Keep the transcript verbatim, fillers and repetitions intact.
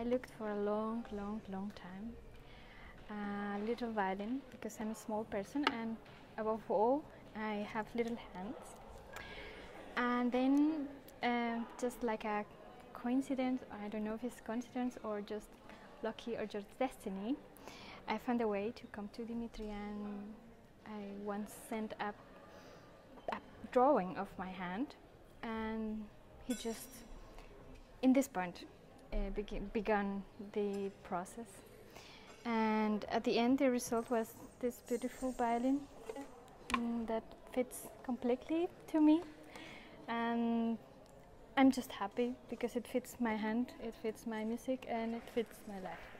I looked for a long, long, long time a uh, little violin, because I'm a small person and above all I have little hands. And then uh, just like a coincidence, I don't know if it's coincidence or just lucky or just destiny, I found a way to come to Dimitri, and I once sent up a drawing of my hand, and he just, in this point, uh, beg began the process. And at the end the result was this beautiful violin mm, that fits completely to me, and I'm just happy because it fits my hand, it fits my music, and it fits my life.